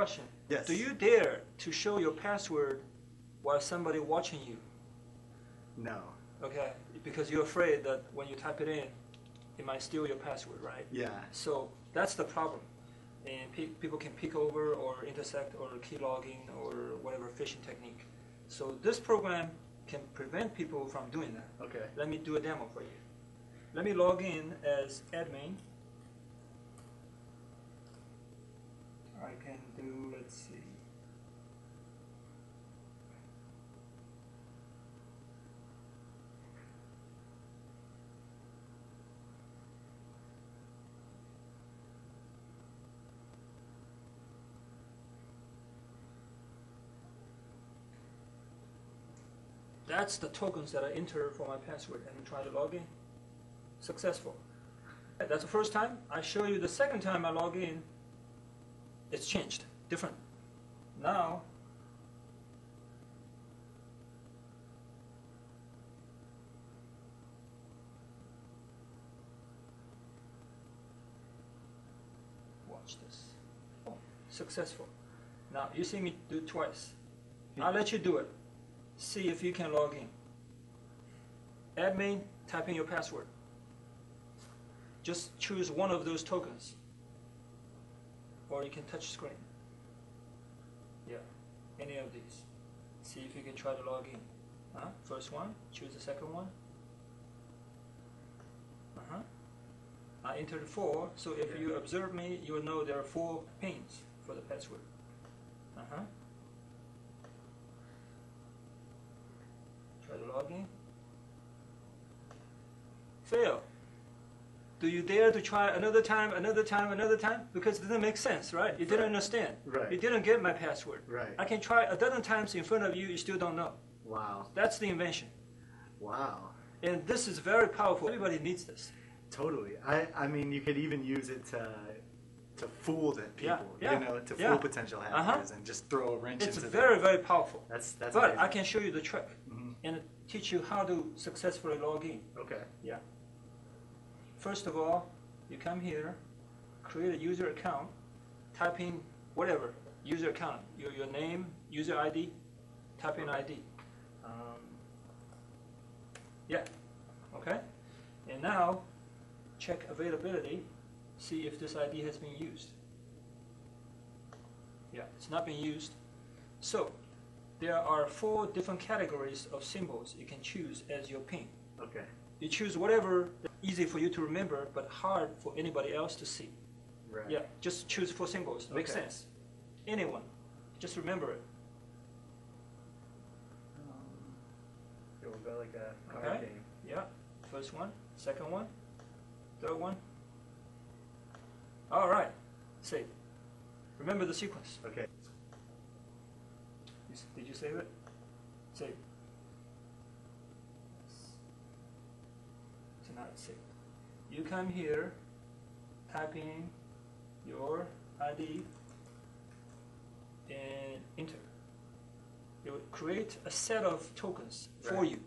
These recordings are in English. Question. Yes. Do you dare to show your password while somebody watching you? No. Okay, because you're afraid that when you type it in, it might steal your password, right? Yeah. So that's the problem. And people can peek over or intersect or key logging or whatever phishing technique. So this program can prevent people from doing that. Okay. Let me do a demo for you. Let me log in as admin. I can do, let's see. That's the tokens that I enter for my password and try to log in. Successful. That's the first time. I show you the second time I log in, it's changed, different. Now, watch this. Oh, successful. Now, you see me do it twice. I'll let you do it. See if you can log in. Admin, type in your password. Just choose one of those tokens. Or you can touch screen. Yeah, any of these. See if you can try to log in. First one, choose the second one. I entered 4, so if you observe me, you will know there are 4 pins for the password. Try to log in. Fail. Do you dare to try another time? Because it didn't make sense, right? You didn't understand. Right. You didn't get my password. Right. I can try a dozen times in front of you, you still don't know. Wow. That's the invention. Wow. And this is very powerful. Everybody needs this. Totally. I mean, you could even use it to fool the people, you know, to fool potential hackers and just throw a wrench into it. It's very, very powerful. That's but amazing. I can show you the trick and teach you how to successfully log in. Okay. Yeah. First of all, you come here, create a user account, type in whatever, user account, your name, user ID, type in ID. Okay? And now, check availability, see if this ID has been used. Yeah, it's not been used. So, there are 4 different categories of symbols you can choose as your PIN. Okay. You choose whatever that's easy for you to remember, but hard for anybody else to see. Right. Yeah, just choose 4 symbols. Okay. Makes sense. Anyone, just remember it. It will go like a card game. Yeah. First one, second one, third one. All right. Save. Remember the sequence. Okay. Did you save it? Save. You come here, type in your ID and enter. It will create a set of tokens for you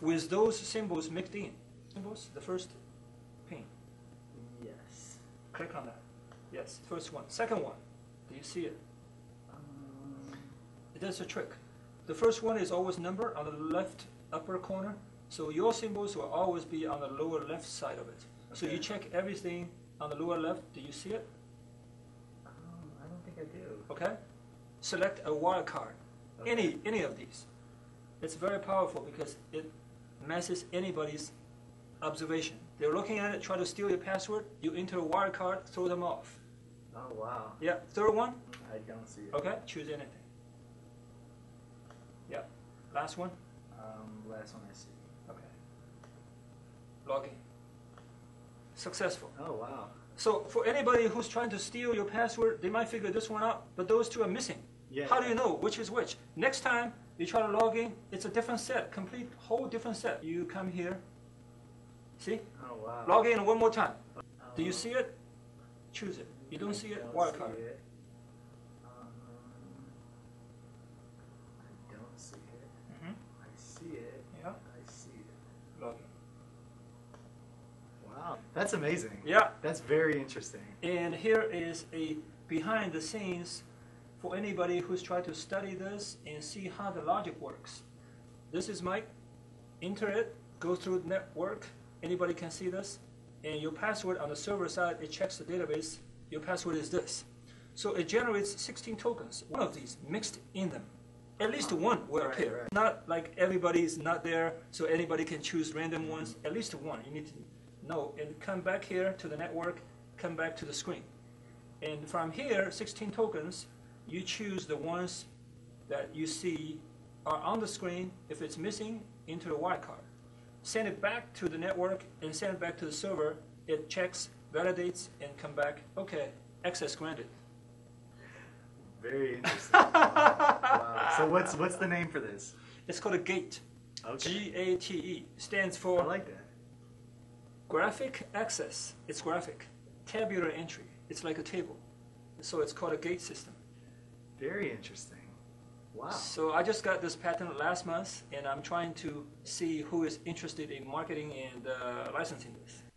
with those symbols mixed in. Symbols, the first pin. Yes. Click on that. Yes, first one. Second one. Do you see it? That's a trick. The first one is always number on the left upper corner. So your symbols will always be on the lower left side of it. Okay. So you check everything on the lower left. Do you see it? I don't think I do. Okay. Select a wildcard. Okay. Any of these. It's very powerful because it messes anybody's observation. They're looking at it, try to steal your password. You enter a wildcard, throw them off. Oh wow. Yeah. Third one. I don't see it. Okay. Choose anything. Yeah. Last one. Last one I see. Login. Successful. Oh, wow. So for anybody who's trying to steal your password, they might figure this one out, but those two are missing. Yeah. How do you know which is which? Next time you try to log in, it's a different set, complete, whole different set. You come here. See? Oh, wow. Log in one more time. Oh. Do you see it? Choose it. You don't see it? Wildcard. I don't see it. I see it. Yeah. I see it. Login. Wow, that's amazing. Yeah. That's very interesting. And here is a behind the scenes for anybody who's trying to study this and see how the logic works. This is my internet, go through network, anybody can see this, and your password on the server side, it checks the database, your password is this. So it generates 16 tokens, one of these mixed in them. At least one will appear. Right. Not like everybody's not there, so anybody can choose random ones. At least one, you need to know. And come back here to the network, come back to the screen. And from here, 16 tokens, you choose the ones that you see are on the screen. If it's missing, into the wildcard. Send it back to the network and send it back to the server. It checks, validates, and come back. Okay, access granted. Very interesting. Wow. So what's the name for this? It's called a GATE. Okay. G-A-T-E. Stands for, I like that, graphic access. It's graphic. Tabular entry. It's like a table. So it's called a GATE system. Very interesting. Wow. So I just got this patent last month, and I'm trying to see who is interested in marketing and licensing this.